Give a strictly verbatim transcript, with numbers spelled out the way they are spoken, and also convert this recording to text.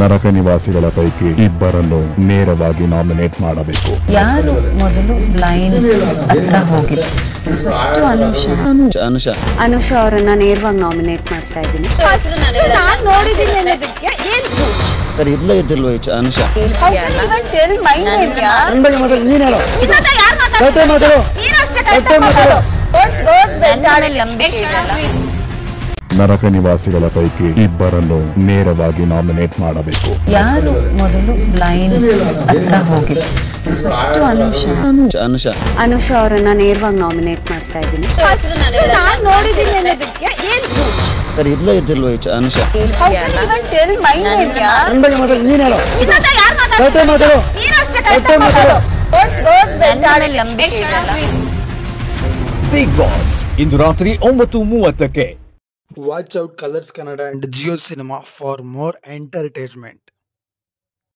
ನರಕ ನಿವಾಸಿಗಳ ಪೈಕಿ ಇಬ್ಬರನ್ನು ನೇರವಾಗಿ ನಾಮಿನೇಟ್ ಮಾಡಬೇಕು. ಯಾರು ಮೊದಲು ಬ್ಲೈಂಡ್ಸ್ ಹತ್ರ ಹೋಗಿದ್ರು? ಅನುಷಾ ಅನುಷಾ ಅವರನ್ನ ನೇರವಾಗಿ ನಾಮಿನೇಟ್ ಮಾಡ್ತಾ ಇದ್ದೀನಿ. ನಾನು ನೋಡಿದ್ದೀನಿ ಅನ್ನೋದಕ್ಕೆ ಏನು ಕರೆ ಇಲ್ಲ ಇದ್ದಿಲ್ವಾ ಅನುಷಾ? ನರಕ ನಿವಾಸಿಗಳ ಪೈಕಿ ಇಬ್ಬರನ್ನು ನೇರವಾಗಿ ನಾಮಿನೇಟ್ ಮಾಡಬೇಕು. ಯಾರು ಮೊದಲು ಬ್ಲೈಂಡ್ಸ್ ಹತ್ರ ಹೋಗಿದ್ರು? ಅನುಷಾ ಅನುಷಾ ಅವರನ್ನ ನೇರವಾಗಿ ನಾಮಿನೇಟ್ ಮಾಡ್ತಾ ಇದ್ದೀನಿ. ನಾನು ನೋಡಿದ್ದೀನಿ ಅನ್ನೋದಕ್ಕೆ ಏನು ಕರೆ ಇಲ್ಲ ಇದ್ದಿಲ್ವಾ ಅನುಷಾ? ಬಿಗ್ ಬಾಸ್ ಇಂದು ರಾತ್ರಿ ಒಂಬತ್ತು ಮೂವತ್ತಕ್ಕೆ. Watch out Colors Kannada and JioCinema for more entertainment.